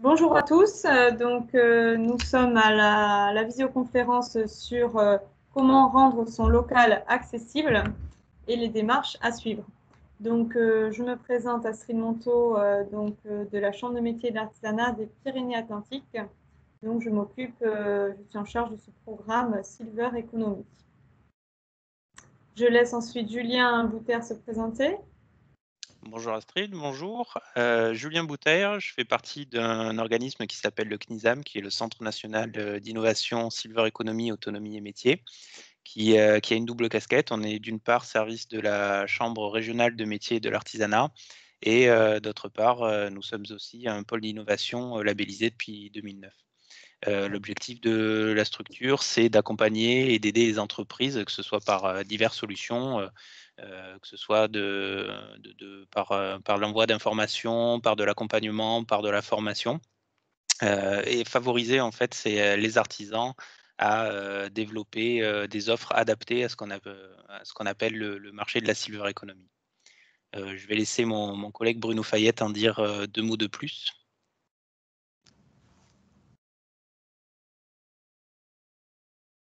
Bonjour à tous, donc nous sommes à la visioconférence sur comment rendre son local accessible et les démarches à suivre. Donc je me présente Astrid Monteau de la Chambre de métiers et de l'artisanat des Pyrénées-Atlantiques. Donc je m'occupe, je suis en charge de ce programme Silver Economy. Je laisse ensuite Julien Bouteyre se présenter. Bonjour Astrid, bonjour. Julien Bouteyre, je fais partie d'un organisme qui s'appelle le CNISAM, qui est le Centre national d'innovation Silver Economy, autonomie et métiers, qui a une double casquette. On est d'une part service de la Chambre régionale de métiers et de l'artisanat et d'autre part, nous sommes aussi un pôle d'innovation labellisé depuis 2009. L'objectif de la structure, c'est d'accompagner et d'aider les entreprises, que ce soit par diverses solutions, que ce soit par l'envoi d'informations, par de l'accompagnement, par de la formation, et favoriser en fait les artisans à développer des offres adaptées à ce qu'on appelle le marché de la Silver Economy. Je vais laisser mon collègue Bruno Fayette en dire deux mots de plus.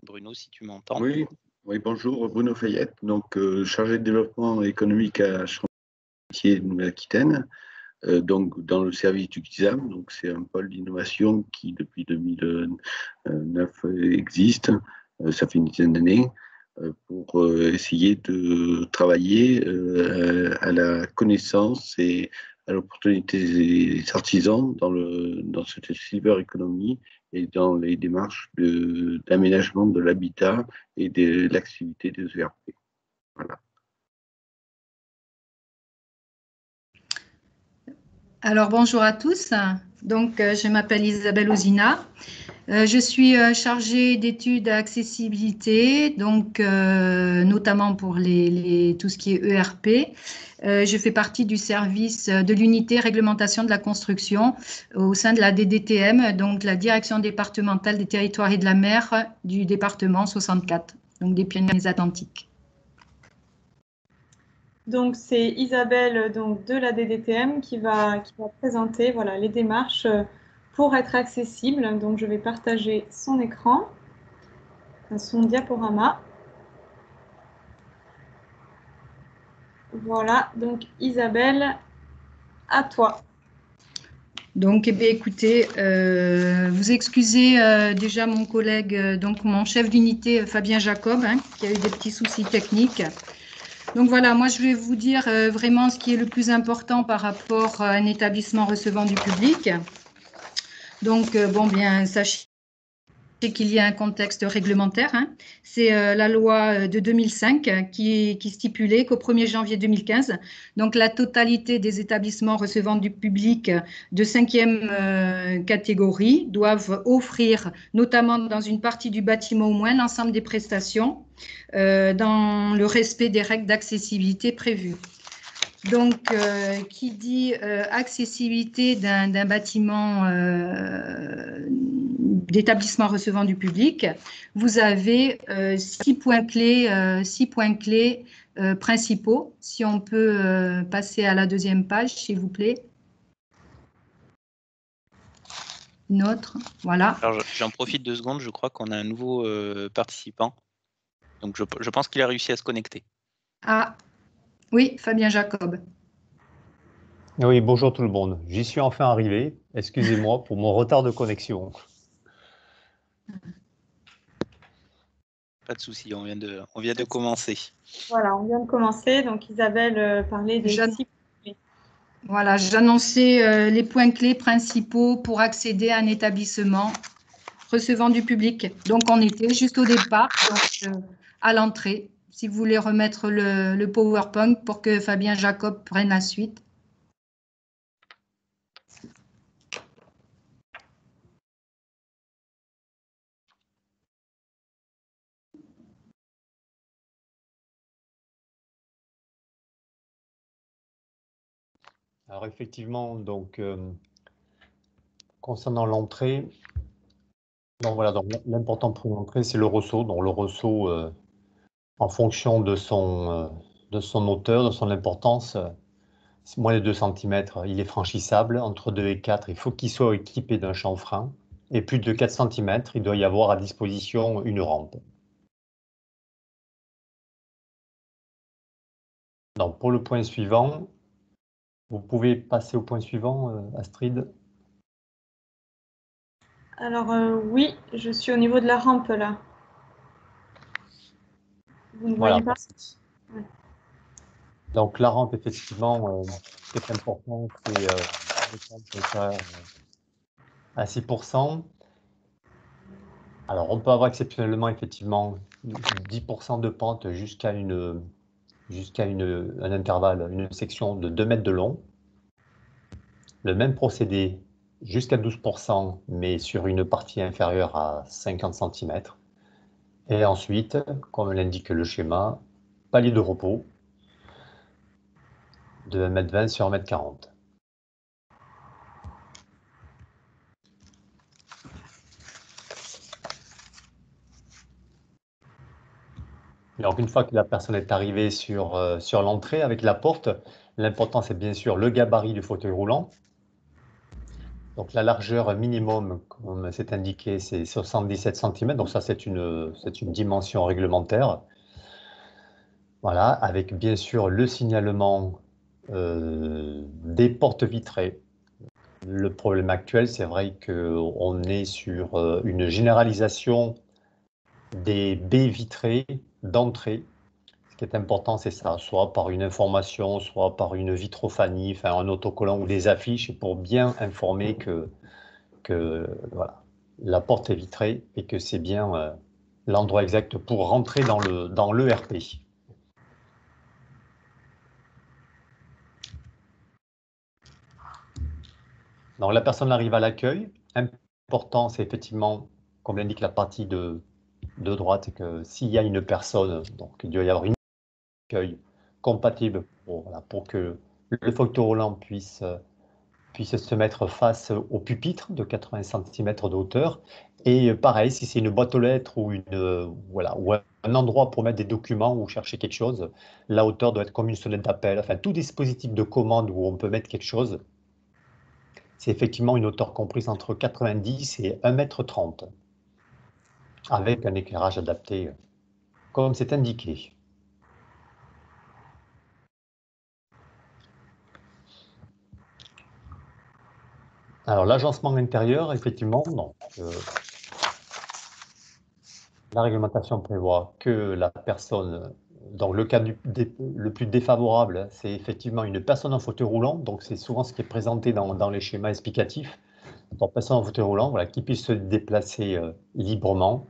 Bruno, si tu m'entends. Oui, oui, bonjour, Bruno Fayette, donc chargé de développement économique à Chambre de Nouvelle-Aquitaine, donc dans le service du CNISAM, donc c'est un pôle d'innovation qui depuis 2009 existe, ça fait une dizaine d'années, pour essayer de travailler à la connaissance et à l'opportunité des artisans dans cette Silver Economy et dans les démarches d'aménagement de l'habitat et de l'activité des ERP. Voilà. Alors bonjour à tous, donc je m'appelle Isabelle Ozenne, je suis chargée d'études à accessibilité, donc notamment pour tout ce qui est ERP. Je fais partie du service de l'unité réglementation de la construction au sein de la DDTM, donc la direction départementale des territoires et de la mer du département 64, donc des Pyrénées-Atlantiques. Donc c'est Isabelle donc, de la DDTM qui va présenter voilà, les démarches pour être accessible. Donc je vais partager son écran, son diaporama. Voilà, donc Isabelle, à toi. Donc, eh bien, écoutez, vous excusez déjà mon collègue, donc mon chef d'unité Fabien Jacob, hein, qui a eu des petits soucis techniques. Donc voilà, moi je vais vous dire vraiment ce qui est le plus important par rapport à un établissement recevant du public. Donc, bon, bien, sachez qu'il y a un contexte réglementaire. Hein. C'est la loi de 2005 qui stipulait qu'au 1er janvier 2015, donc la totalité des établissements recevant du public de 5e catégorie doivent offrir, notamment dans une partie du bâtiment au moins, l'ensemble des prestations dans le respect des règles d'accessibilité prévues. Donc, qui dit accessibilité d'un bâtiment d'établissement recevant du public, vous avez six points clés principaux. Si on peut passer à la deuxième page, s'il vous plaît. Une autre, voilà. Alors, j'en profite 2 secondes, je crois qu'on a un nouveau participant. Donc, je pense qu'il a réussi à se connecter. Ah. Oui, Fabien Jacob. Oui, bonjour tout le monde. J'y suis enfin arrivé. Excusez-moi pour mon retard de connexion. Pas de souci, on vient de commencer. Voilà, on vient de commencer. Donc Isabelle parlait des six points clés. Voilà, j'annonçais les points clés principaux pour accéder à un établissement recevant du public. Donc on était juste au départ, donc, à l'entrée. Si vous voulez remettre le PowerPoint pour que Fabien Jacob prenne la suite. Alors effectivement, donc concernant l'entrée, donc voilà, donc l'important pour l'entrée, c'est le ressaut. Donc le ressaut. En fonction de son auteur, de son importance, moins de 2 cm, il est franchissable. Entre 2 et 4, il faut qu'il soit équipé d'un chanfrein. Et plus de 4 cm, il doit y avoir à disposition une rampe. Donc pour le point suivant, vous pouvez passer au point suivant, Astrid. Alors oui, je suis au niveau de la rampe là. Vous ne voyez pas ? Ouais. Donc la rampe, effectivement, c'est important, c'est à 6%. Alors on peut avoir exceptionnellement, effectivement, 10% de pente jusqu'à un intervalle, une section de 2 mètres de long. Le même procédé jusqu'à 12%, mais sur une partie inférieure à 50 cm. Et ensuite, comme l'indique le schéma, palier de repos de 1,20 m sur 1,40 m. Donc une fois que la personne est arrivée sur l'entrée avec la porte, l'important c'est bien sûr le gabarit du fauteuil roulant. Donc la largeur minimum, comme c'est indiqué, c'est 77 cm. Donc ça, c'est une dimension réglementaire. Voilà, avec bien sûr le signalement des portes vitrées. Le problème actuel, c'est vrai qu'on est sur une généralisation des baies vitrées d'entrée. Ce qui est important, c'est ça, soit par une information, soit par une vitrophanie, enfin un autocollant ou des affiches pour bien informer que voilà, la porte est vitrée et que c'est bien l'endroit exact pour rentrer dans l'ERP. Donc la personne arrive à l'accueil. Important, c'est effectivement, comme l'indique la partie de droite, que s'il y a une personne, donc il doit y avoir une accueil compatible pour que le fauteuil roulant puisse se mettre face au pupitre de 80 cm de hauteur. Et pareil, si c'est une boîte aux lettres ou un endroit pour mettre des documents ou chercher quelque chose, la hauteur doit être comme une sonnette d'appel. Enfin, tout dispositif de commande où on peut mettre quelque chose, c'est effectivement une hauteur comprise entre 90 et 1,30 m. Avec un éclairage adapté, comme c'est indiqué. Alors, l'agencement intérieur, effectivement, donc, la réglementation prévoit que la personne, dans le cas le plus défavorable, c'est effectivement une personne en fauteuil roulant, donc c'est souvent ce qui est présenté dans les schémas explicatifs, en passant en fauteuil roulant, voilà, qui puisse se déplacer librement.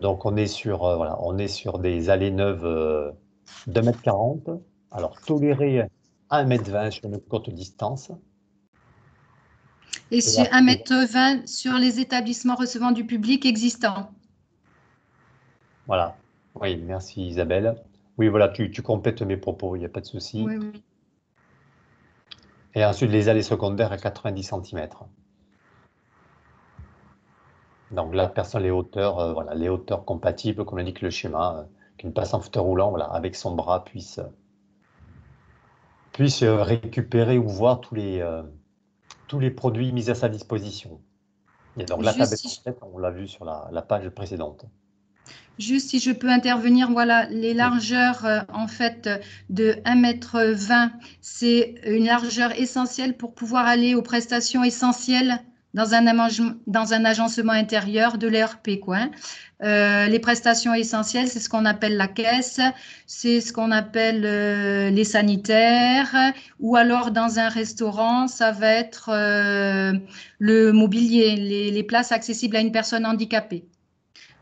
Donc on est sur des allées neuves de 1,40 m, alors toléré à 1,20 m sur une courte distance. Et sur 1,20 m sur les établissements recevant du public existants. Voilà, oui, merci Isabelle. Oui, voilà, tu complètes mes propos, il n'y a pas de souci. Oui, oui. Et ensuite les allées secondaires à 90 cm. Donc la personne, les hauteurs compatibles, comme l'indique le schéma, qu'une personne en fauteuil roulant, voilà, avec son bras puisse récupérer ou voir tous les produits mis à sa disposition. Et donc la table, on l'a vu sur la page précédente. Juste si je peux intervenir, voilà, les largeurs en fait de 1,20 m, c'est une largeur essentielle pour pouvoir aller aux prestations essentielles dans un agencement intérieur de l'ERP, quoi, hein. Les prestations essentielles, c'est ce qu'on appelle la caisse, c'est ce qu'on appelle les sanitaires, ou alors dans un restaurant, ça va être le mobilier, les places accessibles à une personne handicapée.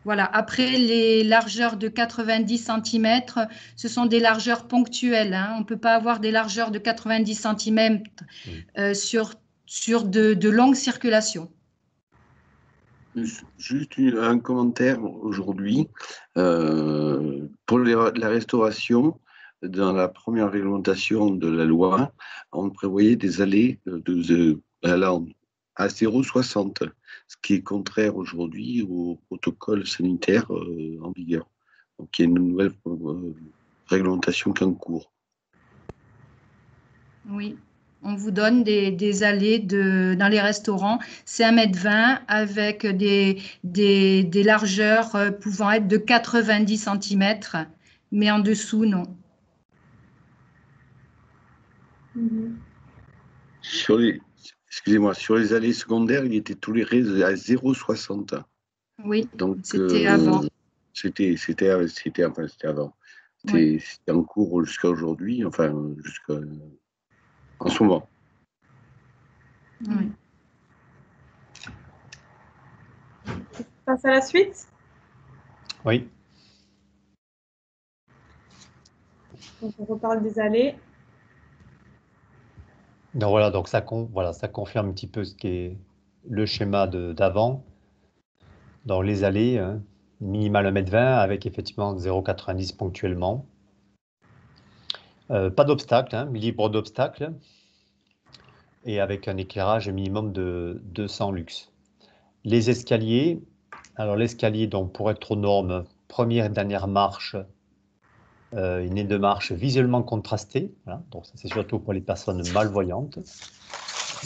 Voilà. Après, les largeurs de 90 cm, ce sont des largeurs ponctuelles, hein. On ne peut pas avoir des largeurs de 90 cm sur de longues circulations. Juste un commentaire aujourd'hui. Pour la restauration, dans la première réglementation de la loi, on prévoyait des allées à 0,60, ce qui est contraire aujourd'hui au protocole sanitaire en vigueur. Donc il y a une nouvelle réglementation qui est en cours. Oui, on vous donne des allées dans les restaurants, c'est 1,20 m avec des largeurs pouvant être de 90 cm, mais en dessous, non. Mmh. Sur les allées secondaires, il était toléré à 0,60. Oui, c'était avant. C'était avant. C'était en cours jusqu'à aujourd'hui, enfin, jusqu'à en ce moment. Oui. On passe à la suite. Oui. Donc, on reparle des allées. Donc voilà, donc ça confirme un petit peu ce qui est le schéma d'avant. Dans les allées, hein, minimal 1,20 m avec effectivement 0,90 ponctuellement. Pas d'obstacle, hein, libre d'obstacle. Et avec un éclairage minimum de 200 lux. Les escaliers, alors l'escalier, donc pour être aux normes, première et dernière marche, une et deux marches visuellement contrastées, voilà, donc c'est surtout pour les personnes malvoyantes.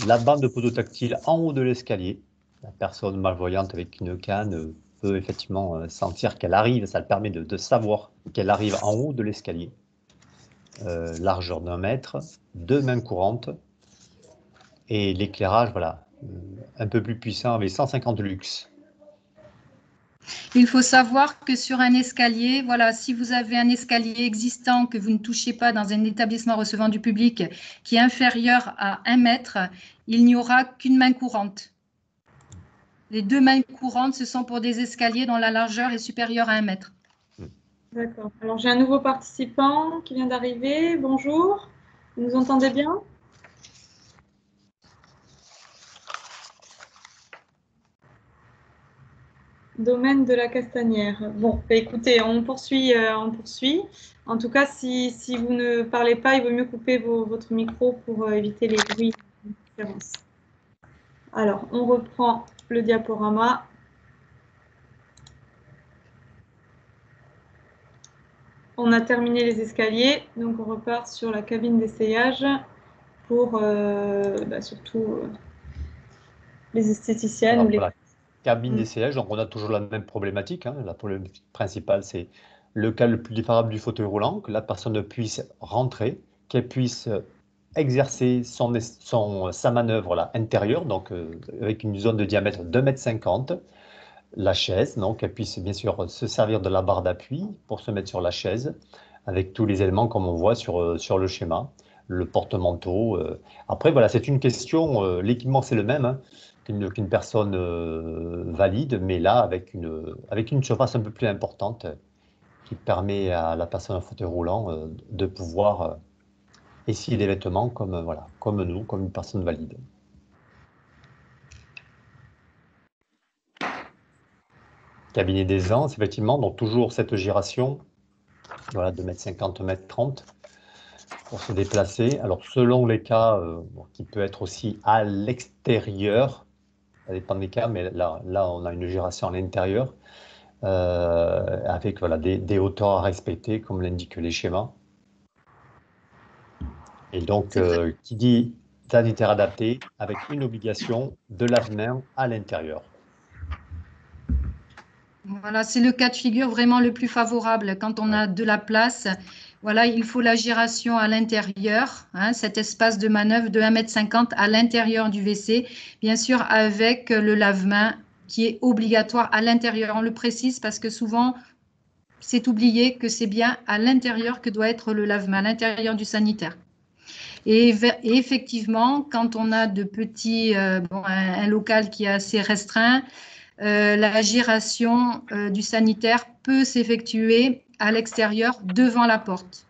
La bande podotactile en haut de l'escalier, la personne malvoyante avec une canne peut effectivement sentir qu'elle arrive, ça le permet de savoir qu'elle arrive en haut de l'escalier. Largeur d'1 m, deux mains courantes et l'éclairage, voilà, un peu plus puissant avec 150 lux. Il faut savoir que sur un escalier, voilà, si vous avez un escalier existant que vous ne touchez pas dans un établissement recevant du public qui est inférieur à 1 m, il n'y aura qu'une main courante. Les deux mains courantes, ce sont pour des escaliers dont la largeur est supérieure à 1 m. D'accord. Alors, j'ai un nouveau participant qui vient d'arriver. Bonjour. Vous nous entendez bien ? Domaine de la castanière. Bon, bah écoutez, on poursuit. En tout cas, si vous ne parlez pas, il vaut mieux couper votre micro pour éviter les bruits de différence. Alors, on reprend le diaporama. On a terminé les escaliers, donc on repart sur la cabine d'essayage pour surtout les esthéticiennes. Alors, voilà. Cabine d'essayage, donc on a toujours la même problématique. Hein. La problématique principale, c'est le cas le plus défavorable du fauteuil roulant, que la personne puisse rentrer, qu'elle puisse exercer sa manœuvre là, intérieure, donc avec une zone de diamètre de 2,50 m, la chaise, donc qu'elle puisse bien sûr se servir de la barre d'appui pour se mettre sur la chaise, avec tous les éléments comme on voit sur le schéma, le porte-manteau. Après, voilà, c'est une question, l'équipement c'est le même, hein, qu'une personne valide, mais là, avec une surface un peu plus importante qui permet à la personne en fauteuil roulant de pouvoir essayer des vêtements comme une personne valide. Cabinet des ans, effectivement, donc toujours cette giration, voilà, 2,50 m, 1,30 m. Pour se déplacer. Alors, selon les cas, qui peut être aussi à l'extérieur, ça dépend des cas, mais là on a une giration à l'intérieur, avec voilà, des hauteurs à respecter, comme l'indiquent les schémas. Et donc, qui dit sanitaire adapté, avec une obligation de lave-main à l'intérieur. Voilà, c'est le cas de figure vraiment le plus favorable. Quand on a de la place, voilà, il faut la giration à l'intérieur, hein, cet espace de manœuvre de 1,50 m à l'intérieur du WC, bien sûr avec le lave-main qui est obligatoire à l'intérieur. On le précise parce que souvent, c'est oublié que c'est bien à l'intérieur que doit être le lave-main, à l'intérieur du sanitaire. Et effectivement, quand on a de petits, un local qui est assez restreint, la giration du sanitaire peut s'effectuer à l'extérieur, devant la porte.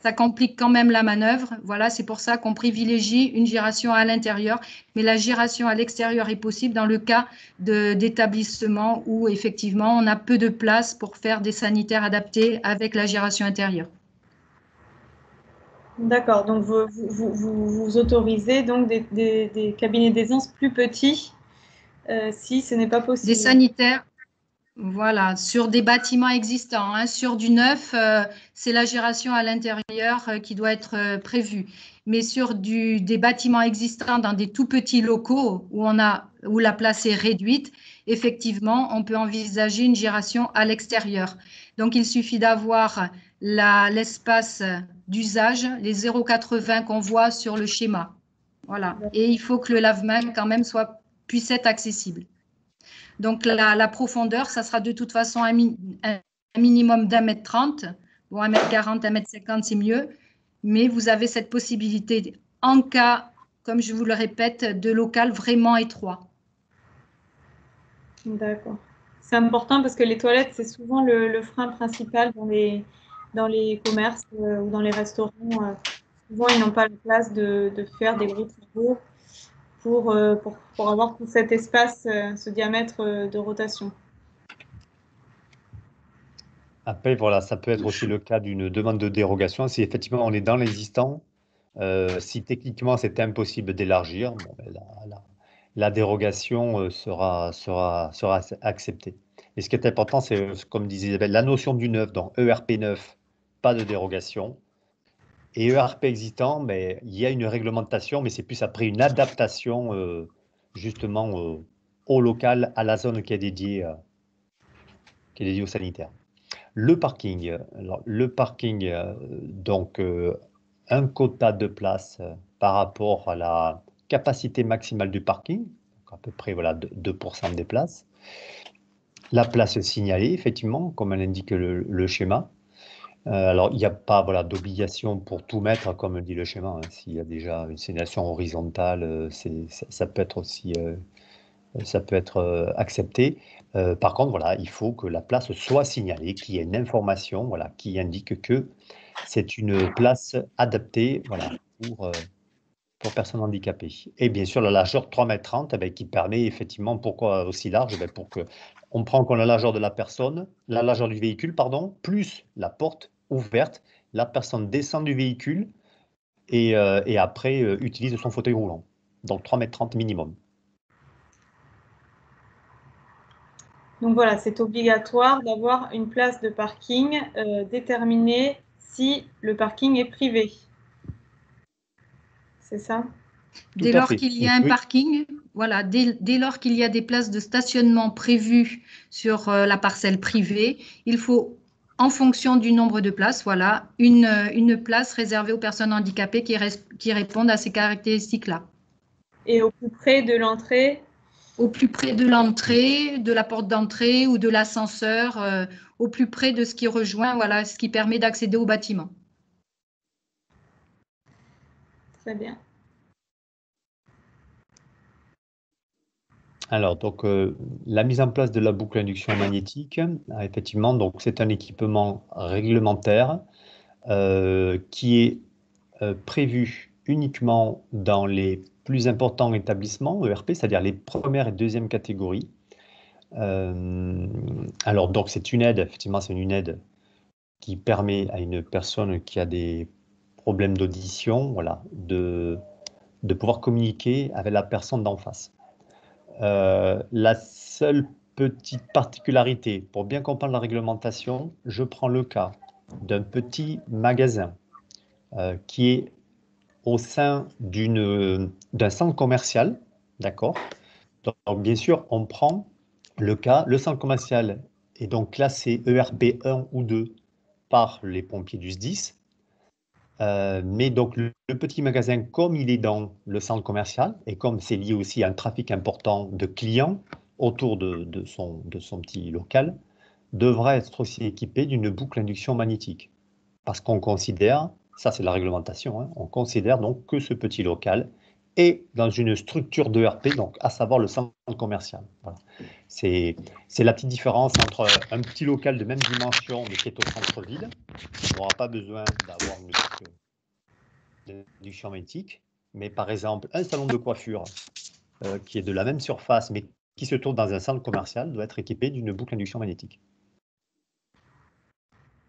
Ça complique quand même la manœuvre. Voilà, c'est pour ça qu'on privilégie une giration à l'intérieur, mais la giration à l'extérieur est possible dans le cas d'établissements où, effectivement, on a peu de place pour faire des sanitaires adaptés avec la giration intérieure. D'accord, donc vous autorisez donc des cabinets d'aisance plus petits si ce n'est pas possible. Des sanitaires Voilà, sur des bâtiments existants, hein, sur du neuf, c'est la gération à l'intérieur qui doit être prévue. Mais sur des bâtiments existants dans des tout petits locaux où la place est réduite, effectivement, on peut envisager une gération à l'extérieur. Donc, il suffit d'avoir l'espace d'usage, les 0,80 qu'on voit sur le schéma. Voilà, et il faut que le lave-main quand même puisse être accessible. Donc, la profondeur, ça sera de toute façon un minimum d'1,30 m. Bon, 1,40 m, 1,50 m, c'est mieux. Mais vous avez cette possibilité en cas, comme je vous le répète, de local vraiment étroit. D'accord. C'est important parce que les toilettes, c'est souvent le frein principal dans les commerces ou dans les restaurants. Souvent, ils n'ont pas la place de faire des gros travaux. Pour avoir tout cet espace, ce diamètre de rotation. Après, voilà, ça peut être aussi le cas d'une demande de dérogation. Si effectivement on est dans l'existant, si techniquement c'est impossible d'élargir, bon, ben la dérogation sera acceptée. Et ce qui est important, c'est, comme disait Isabelle, la notion du neuf, donc ERP 9, pas de dérogation. Et ERP existant, mais il y a une réglementation, mais c'est plus après une adaptation justement au local, à la zone qui est dédiée au sanitaire. Le parking, donc un quota de place par rapport à la capacité maximale du parking, donc à peu près voilà, 2% des places. La place signalée, effectivement, comme l'indique le schéma. Alors, il n'y a pas voilà, d'obligation pour tout mettre, comme le dit le schéma. Hein. S'il y a déjà une signalisation horizontale, ça peut être aussi accepté. Par contre, voilà, il faut que la place soit signalée, qu'il y ait une information voilà, qui indique que c'est une place adaptée voilà, pour personnes handicapées. Et bien sûr, la largeur 3,30 m qui permet effectivement, pourquoi aussi large, pour que... On prend la largeur de la personne, la largeur du véhicule, pardon, plus la porte ouverte. La personne descend du véhicule et après utilise son fauteuil roulant. Donc 3,30 m minimum. Donc voilà, c'est obligatoire d'avoir une place de parking déterminée si le parking est privé. C'est ça ? Dès lors qu'il y a un parking, voilà, dès lors qu'il y a des places de stationnement prévues sur la parcelle privée, il faut, en fonction du nombre de places, voilà, une place réservée aux personnes handicapées qui répondent à ces caractéristiques-là. Et au plus près de l'entrée ? Au plus près de l'entrée, de la porte d'entrée ou de l'ascenseur, au plus près de ce qui rejoint, voilà, ce qui permet d'accéder au bâtiment. Très bien. Alors, donc, la mise en place de la boucle induction magnétique, effectivement, donc c'est un équipement réglementaire qui est prévu uniquement dans les plus importants établissements ERP, c'est-à-dire les premières et deuxièmes catégories. Alors, donc, c'est une aide, effectivement, c'est une aide qui permet à une personne qui a des problèmes d'audition, voilà, de pouvoir communiquer avec la personne d'en face. La seule petite particularité, pour bien comprendre la réglementation, je prends le cas d'un petit magasin qui est au sein d'un centre commercial, d'accord? Donc, bien sûr, on prend le cas, le centre commercial est donc classé ERP 1 ou 2 par les pompiers du SDIS, mais donc le petit magasin, comme il est dans le centre commercial et comme c'est lié aussi à un trafic important de clients autour de son petit local, devra être aussi équipé d'une boucle induction magnétique. Parce qu'on considère, ça c'est la réglementation, hein, on considère donc que ce petit local est dans une structure d'ERP, donc à savoir le centre commercial. Voilà. C'est la petite différence entre un petit local de même dimension mais qui est au centre-ville. On n'aura pas besoin d'avoir une induction magnétique, mais par exemple un salon de coiffure qui est de la même surface mais qui se trouve dans un centre commercial doit être équipé d'une boucle induction magnétique.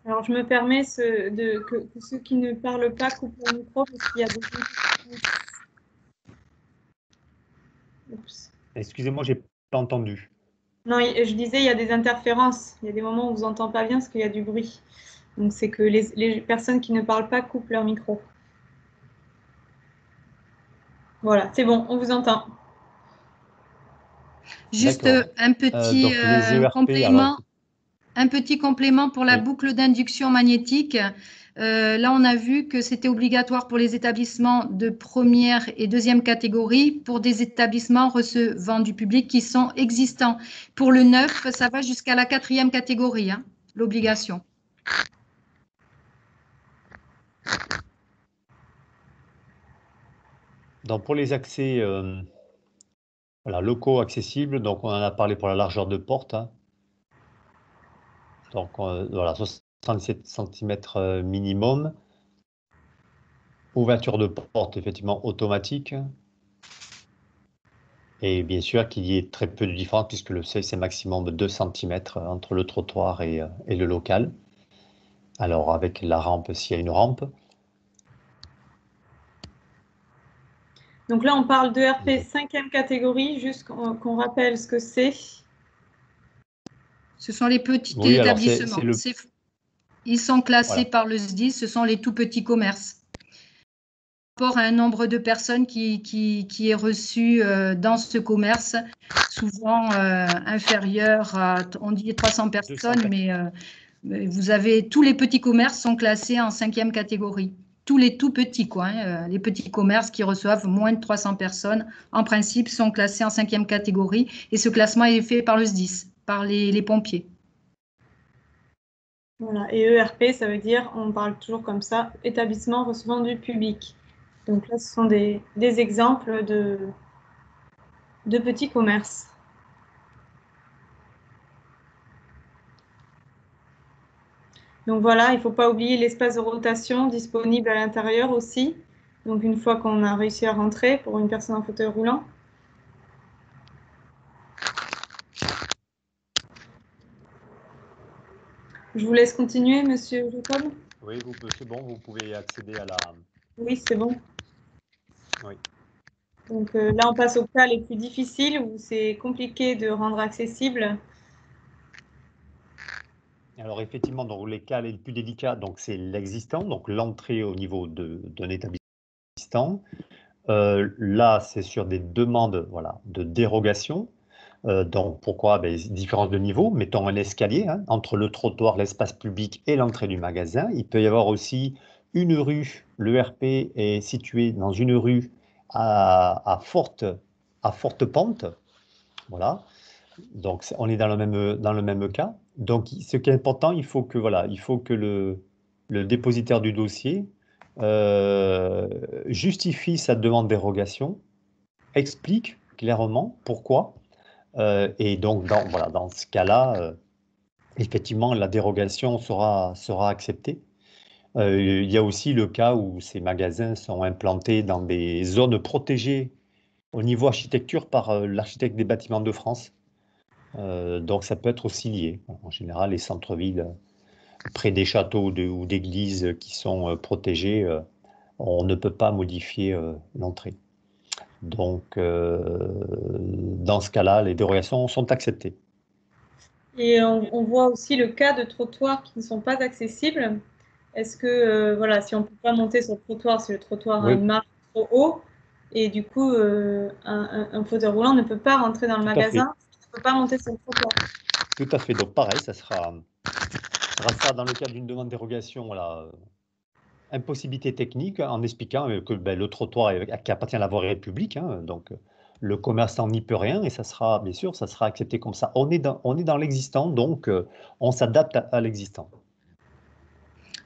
Alors je me permets que ceux qui ne parlent pas coupent le micro parce qu'il y a beaucoup de... Excusez-moi, j'ai pas entendu. Non, je disais, il y a des interférences. Il y a des moments où on ne vous entend pas bien parce qu'il y a du bruit. Donc, c'est que les personnes qui ne parlent pas coupent leur micro. Voilà, c'est bon, on vous entend. Juste un petit complément. Un petit complément pour la boucle d'induction magnétique. Là, on a vu que c'était obligatoire pour les établissements de première et deuxième catégorie, pour des établissements recevant du public qui sont existants. Pour le neuf, ça va jusqu'à la quatrième catégorie, hein, l'obligation. Donc, pour les accès locaux accessibles, donc on en a parlé pour la largeur de porte, hein. Donc, 67 cm minimum. Ouverture de porte, effectivement, automatique. Et bien sûr qu'il y ait très peu de différence, puisque le seuil, c'est maximum de 2 cm entre le trottoir et le local. Alors, avec la rampe, s'il y a une rampe. Donc là, on parle de ERP 5e catégorie, juste qu'on rappelle ce que c'est. Ce sont les petits établissements. Ils sont classés par le SDIS, ce sont les tout petits commerces. Par rapport à un nombre de personnes qui est reçu dans ce commerce, souvent inférieur à, on dit 300 personnes, mais vous avez tous les petits commerces sont classés en 5e catégorie. Tous les tout petits, quoi, hein, les petits commerces qui reçoivent moins de 300 personnes, en principe, sont classés en 5e catégorie. Et ce classement est fait par le SDIS. Par les pompiers. Voilà, et ERP, ça veut dire, on parle toujours comme ça, établissement recevant du public. Donc là, ce sont des exemples de petits commerces. Donc voilà, il ne faut pas oublier l'espace de rotation disponible à l'intérieur aussi. Donc une fois qu'on a réussi à rentrer pour une personne en fauteuil roulant. Je vous laisse continuer, monsieur Jacob. Oui, c'est bon, vous pouvez accéder à la... Oui, c'est bon. Oui. Donc là, on passe aux cas les plus difficiles, où c'est compliqué de rendre accessible. Alors, effectivement, donc, les cas les plus délicats, c'est l'existant, donc l'entrée au niveau d'un établissement existant. Là, c'est sur des demandes de dérogation. Donc, pourquoi différence de niveau, mettons un escalier entre le trottoir, l'espace public et l'entrée du magasin. Il peut y avoir aussi une rue, l'ERP est situé dans une rue à forte pente. Voilà, donc on est dans le même cas. Donc, ce qui est important, il faut que le dépositaire du dossier justifie sa demande dérogation, explique clairement pourquoi. Et donc, dans ce cas-là, effectivement, la dérogation sera acceptée. Il y a aussi le cas où ces magasins sont implantés dans des zones protégées au niveau architecture par l'architecte des bâtiments de France. Donc, ça peut être aussi lié. En général, les centres-villes près des châteaux ou d'églises qui sont protégés, on ne peut pas modifier l'entrée. Donc, dans ce cas-là, les dérogations sont acceptées. Et on voit aussi le cas de trottoirs qui ne sont pas accessibles. Est-ce que, si on ne peut pas monter sur le trottoir, si le trottoir a une marche trop haut, et du coup, un fauteuil roulant ne peut pas rentrer dans le magasin, ne peut pas monter sur le trottoir. Tout à fait. Donc, pareil, ça sera dans le cadre d'une demande de dérogation, impossibilité technique, en expliquant que le trottoir qui appartient à la voirie publique, donc le commerçant n'y peut rien, et ça sera accepté comme ça. On est dans l'existant, donc on s'adapte à l'existant.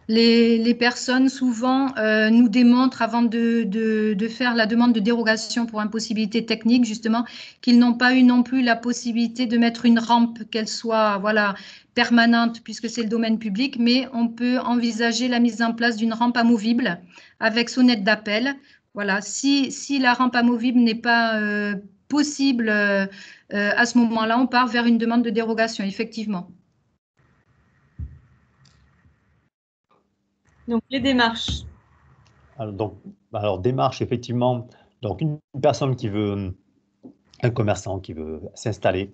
Les personnes souvent nous démontrent, avant de faire la demande de dérogation pour impossibilité technique, justement, qu'ils n'ont pas eu non plus la possibilité de mettre une rampe, qu'elle soit permanente, puisque c'est le domaine public, mais on peut envisager la mise en place d'une rampe amovible avec sonnette d'appel. Voilà, si la rampe amovible n'est pas possible à ce moment-là, on part vers une demande de dérogation, effectivement. Donc, les démarches. Alors, démarches, effectivement, donc une personne un commerçant qui veut s'installer,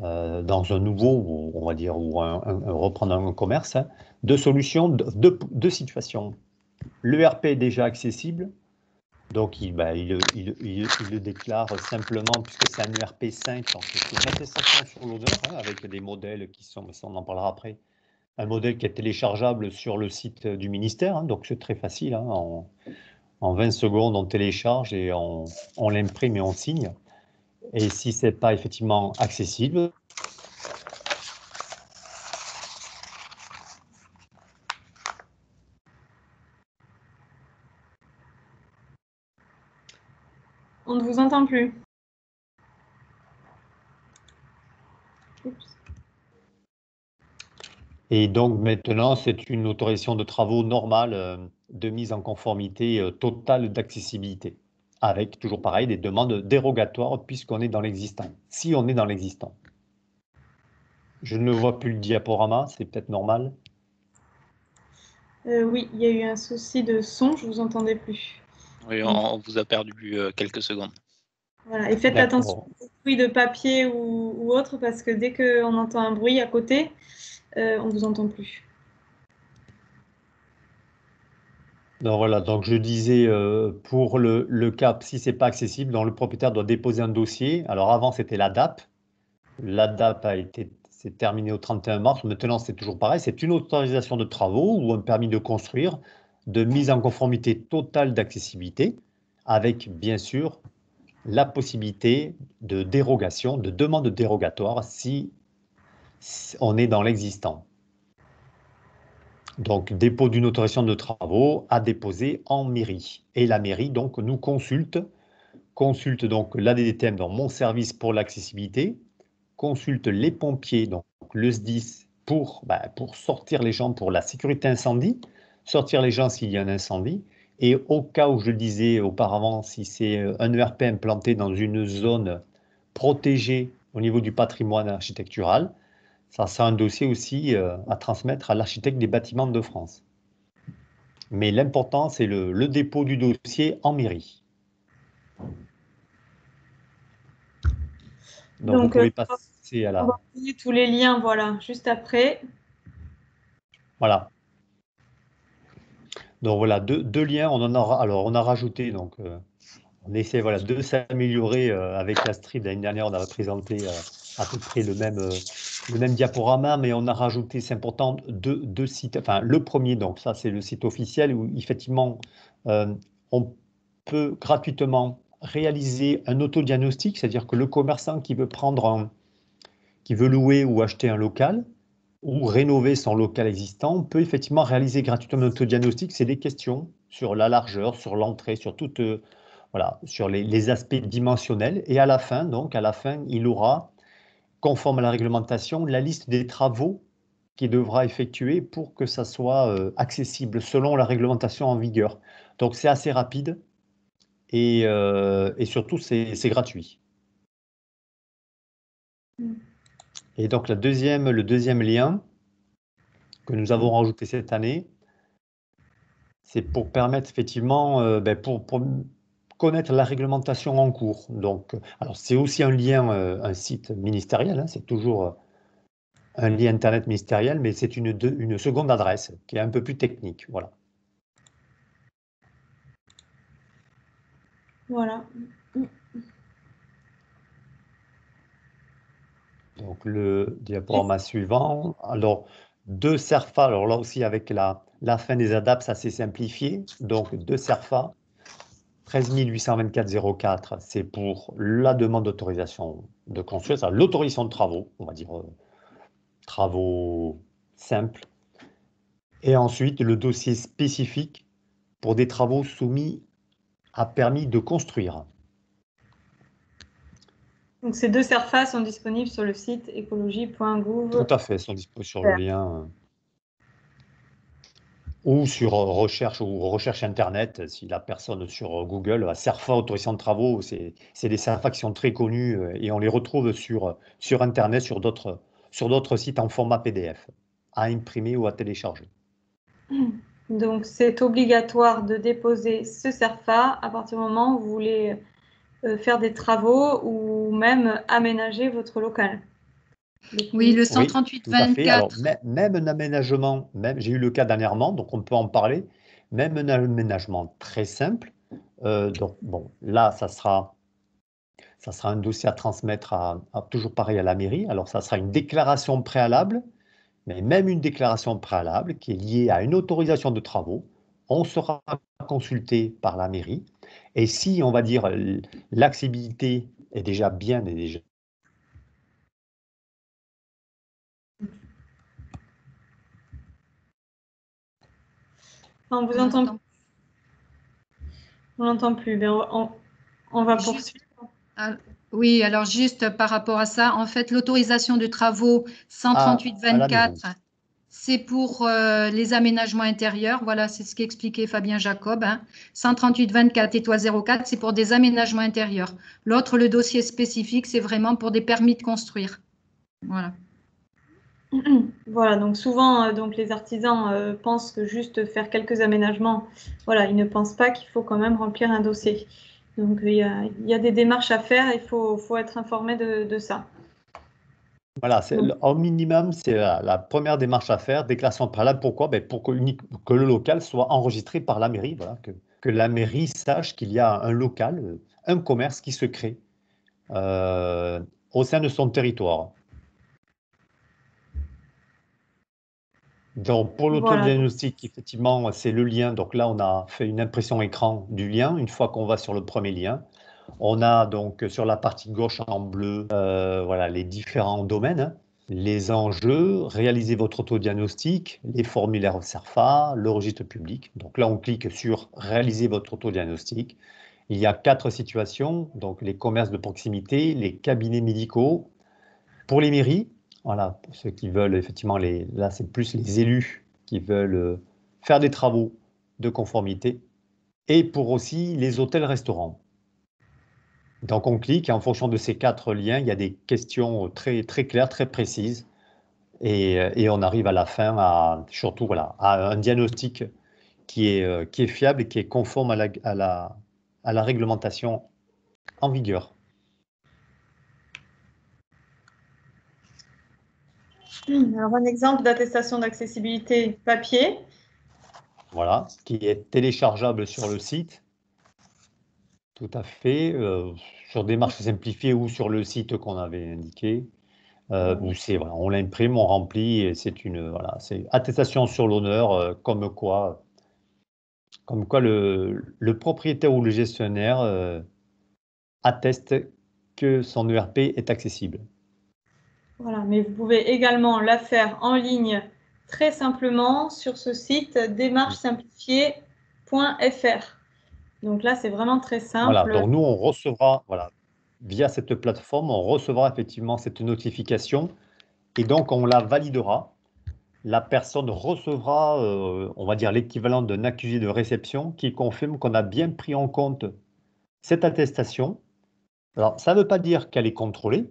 dans un nouveau, on va dire, ou reprendre un commerce, hein, deux solutions, deux situations. L'ERP est déjà accessible, donc il le déclare simplement, puisque c'est un ERP 5, donc c'est une attestation sur l'honneur, hein, avec des modèles qui sont, on en parlera après, un modèle qui est téléchargeable sur le site du ministère, hein, donc c'est très facile, hein, en 20 secondes on télécharge et on l'imprime et on signe. Et si ce n'est pas effectivement accessible, on ne vous entend plus. Oups. Et donc maintenant, c'est une autorisation de travaux normale de mise en conformité totale d'accessibilité, avec, toujours pareil, des demandes dérogatoires puisqu'on est dans l'existant. Si on est dans l'existant. Je ne vois plus le diaporama, c'est peut-être normal. Oui, il y a eu un souci de son, je ne vous entendais plus. Oui, on vous a perdu quelques secondes. Voilà, et faites attention aux bruits de papier ou autre, parce que dès qu'on entend un bruit à côté, on ne vous entend plus. Donc voilà, donc je disais, pour le CAP, si ce n'est pas accessible, donc le propriétaire doit déposer un dossier. Alors avant, c'était l'ADAP. L'ADAP s'est terminé au 31 mars. Maintenant, c'est toujours pareil. C'est une autorisation de travaux ou un permis de construire de mise en conformité totale d'accessibilité, avec bien sûr la possibilité de dérogation, de demande dérogatoire si on est dans l'existant. Donc, dépôt d'une autorisation de travaux à déposer en mairie. Et la mairie, donc, nous consulte donc la DDTM dans mon service pour l'accessibilité, consulte les pompiers, donc le SDIS, pour sortir les gens pour la sécurité incendie, sortir les gens s'il y a un incendie. Et au cas où je le disais auparavant, si c'est un ERP implanté dans une zone protégée au niveau du patrimoine architectural, ça, c'est un dossier aussi à transmettre à l'architecte des bâtiments de France. Mais l'important, c'est le dépôt du dossier en mairie. Donc vous pouvez passer à la... On va envoyer tous les liens, voilà, juste après. Voilà. Donc voilà, deux liens, on en a, alors on a rajouté, donc on essaie voilà, de s'améliorer avec Astrid. L'année dernière, on a présenté à peu près le même diaporama, mais on a rajouté, c'est important, deux sites. Enfin, le premier, donc ça, c'est le site officiel où effectivement, on peut gratuitement réaliser un autodiagnostic, c'est-à-dire que le commerçant qui veut qui veut louer ou acheter un local ou rénover son local existant peut effectivement réaliser gratuitement un autodiagnostic. C'est des questions sur la largeur, sur l'entrée, sur toute, voilà, sur les aspects dimensionnels. Et à la fin, donc, il aura, conforme à la réglementation, la liste des travaux qu'il devra effectuer pour que ça soit accessible selon la réglementation en vigueur. Donc, c'est assez rapide et surtout, c'est gratuit. Et donc, le deuxième lien que nous avons rajouté cette année, c'est pour permettre effectivement, pour connaître la réglementation en cours. Donc, alors c'est aussi un lien, un site ministériel, hein, c'est toujours un lien internet ministériel, mais c'est une seconde adresse qui est un peu plus technique. Voilà. Voilà. Donc le diaporama suivant. Alors deux SERFA. Alors là aussi avec la fin des ADAP, ça s'est simplifié. Donc deux SERFA. 13 824 04, c'est pour la demande d'autorisation de construire, l'autorisation de travaux, on va dire travaux simples. Et ensuite, le dossier spécifique pour des travaux soumis à permis de construire. Donc, ces deux SERFA sont disponibles sur le site écologie.gouv. Tout à fait, sont disponibles sur le lien. Ou sur recherche ou recherche internet, si la personne sur Google a SERFA autorisation de travaux, c'est des SERFA qui sont très connus et on les retrouve sur internet, sur d'autres sites en format PDF, à imprimer ou à télécharger. Donc c'est obligatoire de déposer ce SERFA à partir du moment où vous voulez faire des travaux ou même aménager votre local. Oui, le 138-24. Oui, même un aménagement, j'ai eu le cas dernièrement, donc on peut en parler, même un aménagement très simple. Donc, bon, là, ça sera un dossier à transmettre toujours pareil à la mairie. Alors, ça sera une déclaration préalable, mais même une déclaration préalable qui est liée à une autorisation de travaux. On sera consulté par la mairie. Et si, on va dire, l'accessibilité est déjà bien et déjà. On vous entend. On n'entend plus. Mais on va poursuivre. Oui, alors juste par rapport à ça, en fait, l'autorisation de travaux 138-24, c'est pour les aménagements intérieurs. Voilà, c'est ce qu'expliquait Fabien Jacob. Hein. 138-24 étoile 04, c'est pour des aménagements intérieurs. L'autre, le dossier spécifique, c'est vraiment pour des permis de construire. Voilà. Voilà, donc souvent, donc les artisans pensent que juste faire quelques aménagements, voilà, ils ne pensent pas qu'il faut quand même remplir un dossier. Donc, il y a des démarches à faire, il faut être informé de ça. Voilà, au minimum, c'est la première démarche à faire, déclaration préalable. Pourquoi? Ben pour que le local soit enregistré par la mairie, voilà, que la mairie sache qu'il y a un local, un commerce qui se crée au sein de son territoire. Donc, pour l'autodiagnostic, voilà. Effectivement, c'est le lien. Donc là, on a fait une impression écran du lien. Une fois qu'on va sur le premier lien, on a donc sur la partie gauche en bleu, voilà, les différents domaines, hein, les enjeux, réaliser votre autodiagnostic, les formulaires SERFA, le registre public. Donc là, on clique sur réaliser votre autodiagnostic. Il y a 4 situations, donc les commerces de proximité, les cabinets médicaux, pour les mairies. Voilà, pour ceux qui veulent, effectivement, là, c'est plus les élus qui veulent faire des travaux de conformité et pour aussi les hôtels-restaurants. Donc, on clique et en fonction de ces 4 liens, il y a des questions très, très claires, très précises et on arrive à la fin à, surtout, voilà, à un diagnostic qui est fiable et qui est conforme à la réglementation en vigueur. Alors, un exemple d'attestation d'accessibilité papier. Voilà, qui est téléchargeable sur le site. Tout à fait, sur démarches simplifiées ou sur le site qu'on avait indiqué. Où voilà, on l'imprime, on remplit, et c'est une voilà, c'est attestation sur l'honneur, comme quoi le propriétaire ou le gestionnaire atteste que son ERP est accessible. Voilà, mais vous pouvez également la faire en ligne très simplement sur ce site démarches-simplifiées.fr. Donc là, c'est vraiment très simple. Voilà, donc nous, on recevra, voilà, via cette plateforme, on recevra effectivement cette notification et donc on la validera. La personne recevra, on va dire, l'équivalent d'un accusé de réception qui confirme qu'on a bien pris en compte cette attestation. Alors, ça ne veut pas dire qu'elle est contrôlée.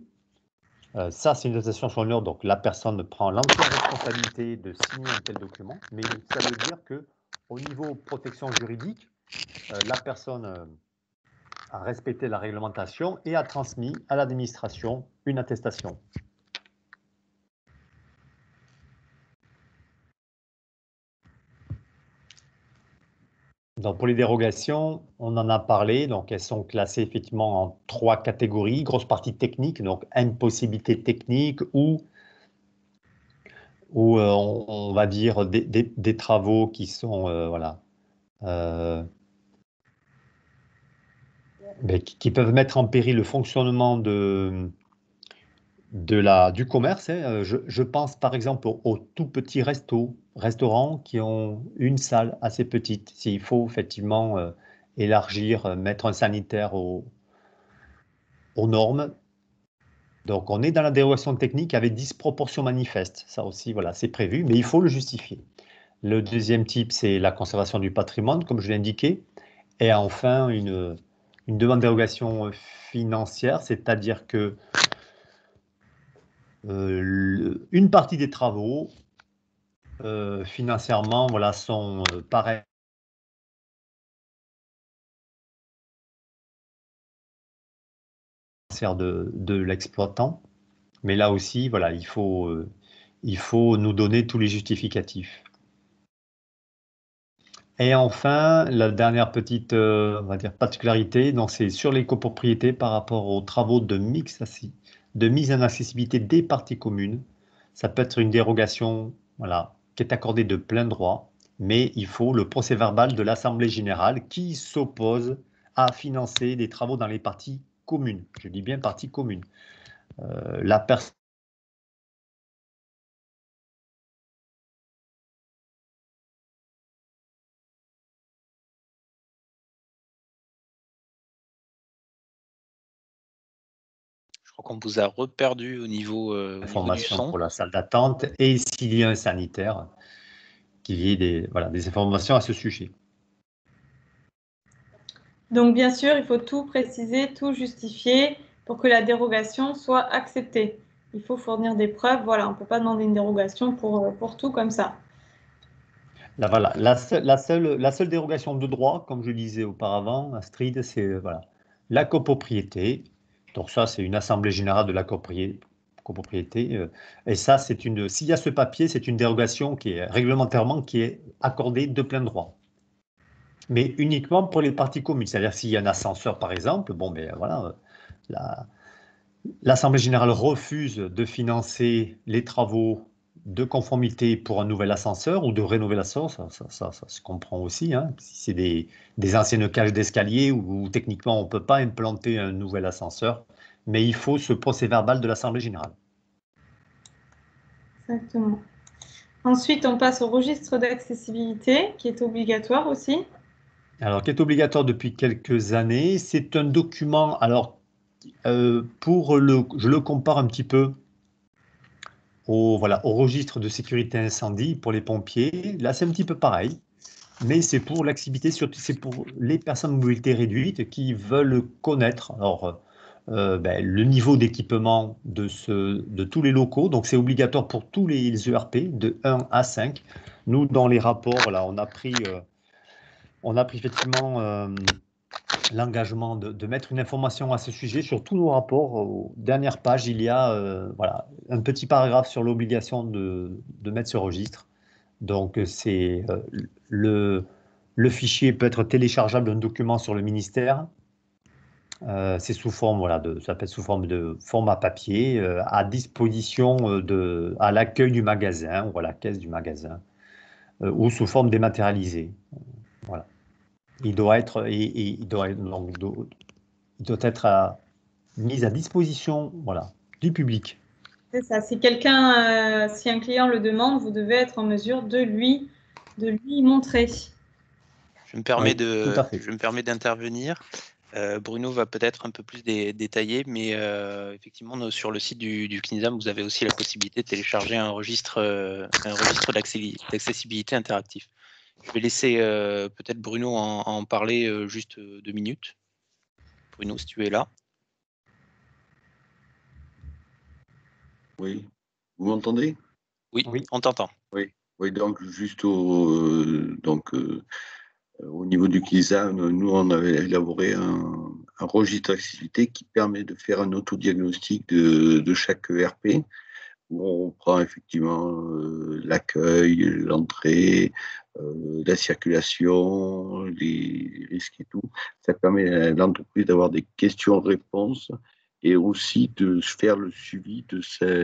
Ça, c'est une attestation sur l'honneur, donc la personne prend l'entière responsabilité de signer un tel document, mais ça veut dire qu'au niveau protection juridique, la personne a respecté la réglementation et a transmis à l'administration une attestation. Donc pour les dérogations, on en a parlé, donc elles sont classées effectivement en 3 catégories, grosse partie technique, donc impossibilité technique ou on va dire des travaux qui sont, voilà, qui peuvent mettre en péril le fonctionnement du commerce. Hein. Je pense par exemple aux tout petits restaurants qui ont une salle assez petite. S'il faut effectivement élargir, mettre un sanitaire aux normes. Donc on est dans la dérogation technique avec disproportion manifeste. Ça aussi, voilà, c'est prévu, mais il faut le justifier. Le deuxième type, c'est la conservation du patrimoine, comme je l'ai indiqué. Et enfin, une demande de dérogation financière, c'est-à-dire que une partie des travaux financièrement voilà, sont pareils. De l'exploitant Mais là aussi, voilà, il faut nous donner tous les justificatifs. Et enfin, la dernière petite on va dire particularité, c'est sur les copropriétés par rapport aux travaux de mise en accessibilité des parties communes. Ça peut être une dérogation, voilà, qui est accordée de plein droit, mais il faut le procès verbal de l'Assemblée générale qui s'oppose à financer des travaux dans les parties communes. Je dis bien parties communes. La personne qu'on vous a reperdu au niveau information pour la salle d'attente, et s'il y a un sanitaire, qu'il y ait des informations à ce sujet. Donc bien sûr, il faut tout préciser, tout justifier pour que la dérogation soit acceptée. Il faut fournir des preuves, voilà, on ne peut pas demander une dérogation pour tout comme ça. Là, voilà, la seule dérogation de droit, comme je disais auparavant, Astrid, c'est la copropriété. Donc ça, c'est une assemblée générale de la copropriété. Et ça, c'est une. S'il y a ce papier, c'est une dérogation qui est réglementairement accordée de plein droit. Mais uniquement pour les parties communes. C'est-à-dire s'il y a un ascenseur, par exemple, bon, mais voilà, l'assemblée générale refuse de financer les travaux de conformité pour un nouvel ascenseur ou de rénover l'ascenseur, ça se comprend aussi. Hein. Si c'est des anciennes cages d'escalier où techniquement on ne peut pas implanter un nouvel ascenseur, mais il faut ce procès verbal de l'Assemblée générale. Exactement. Ensuite, on passe au registre d'accessibilité qui est obligatoire aussi. Alors, qui est obligatoire depuis quelques années. C'est un document, alors, je le compare un petit peu au registre de sécurité incendie pour les pompiers. Là, c'est un petit peu pareil, mais c'est pour l'activité, surtout c'est pour les personnes de mobilité réduite qui veulent connaître le niveau d'équipement de tous les locaux. Donc, c'est obligatoire pour tous les ERP de 1 à 5. Nous, dans les rapports, là, on a pris effectivement l'engagement de mettre une information à ce sujet sur tous nos rapports. Aux dernières pages, il y a un petit paragraphe sur l'obligation de mettre ce registre. Donc, c'est le fichier peut être téléchargeable d'un document sur le ministère. C'est sous forme, ça peut être sous forme de format papier, à disposition à l'accueil du magasin ou à la caisse du magasin, ou sous forme dématérialisée. Voilà. Il doit être mis à disposition du public. C'est ça. Si si un client le demande, vous devez être en mesure de lui montrer. Je me permets d'intervenir. Bruno va peut-être un peu plus détailler, mais effectivement, sur le site du CNISAM, vous avez aussi la possibilité de télécharger un registre d'accessibilité interactif. Je vais laisser peut-être Bruno en parler juste 2 minutes. Bruno, si tu es là. Oui, vous m'entendez? Oui, on t'entend. Oui, donc juste au niveau du CNISAM, nous, on avait élaboré un registre d'activité qui permet de faire un autodiagnostic de chaque ERP. On prend effectivement l'accueil, l'entrée, la circulation, les risques et tout. Ça permet à l'entreprise d'avoir des questions-réponses et aussi de faire le suivi de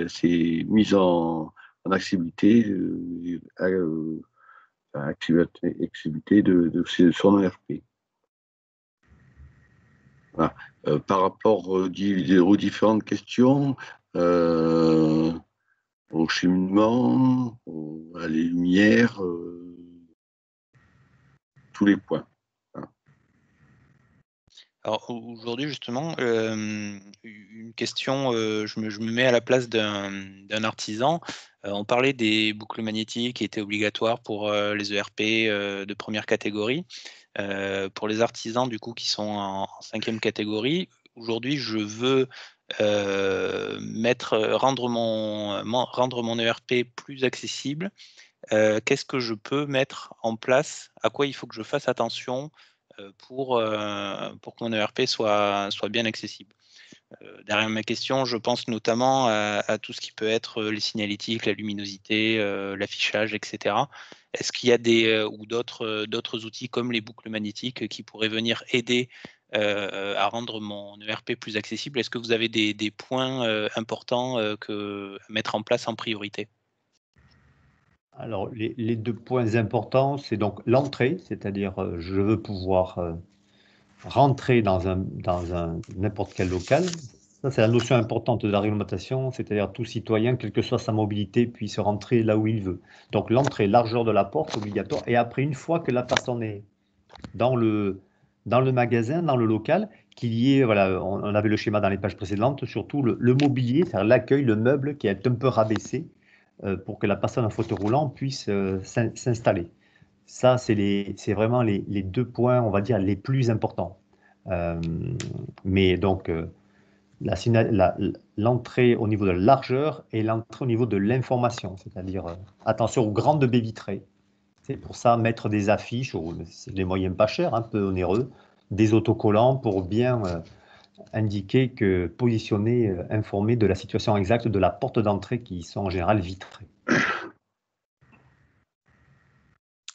ces mises en accessibilité, de son ERP. Voilà. Par rapport aux différentes questions, au cheminement, à les lumières, tous les points. Voilà. Alors aujourd'hui justement, une question, je me mets à la place d'un artisan. On parlait des boucles magnétiques qui étaient obligatoires pour les ERP de première catégorie. Pour les artisans du coup qui sont en 5e catégorie, aujourd'hui je veux rendre mon ERP plus accessible. Qu'est-ce que je peux mettre en place? À quoi il faut que je fasse attention pour que mon ERP soit bien accessible? Derrière ma question, je pense notamment à tout ce qui peut être les signalétiques, la luminosité, l'affichage, etc. Est-ce qu'il y a des ou d'autres outils comme les boucles magnétiques qui pourraient venir aider à rendre mon ERP plus accessible? Est-ce que vous avez des points importants à mettre en place en priorité? Alors, les deux points importants, c'est donc l'entrée, c'est-à-dire je veux pouvoir rentrer dans n'importe quel local. Ça, c'est la notion importante de la réglementation, c'est-à-dire tout citoyen, quelle que soit sa mobilité, puisse rentrer là où il veut. Donc, l'entrée, largeur de la porte, obligatoire. Et après, une fois que la personne est dans le magasin, dans le local, qu'il y ait, voilà, on avait le schéma dans les pages précédentes, surtout le mobilier, c'est-à-dire l'accueil, le meuble qui est un peu rabaissé, pour que la personne en fauteuil roulant puisse s'installer. Ça, c'est vraiment les deux points, on va dire, les plus importants. Mais donc, l'entrée au niveau de la largeur et l'entrée au niveau de l'information, c'est-à-dire attention aux grandes baies vitrées. C'est pour ça mettre des affiches, c'est des moyens pas chers, un peu onéreux, des autocollants pour bien indiquer que positionner, informer de la situation exacte de la porte d'entrée qui sont en général vitrées.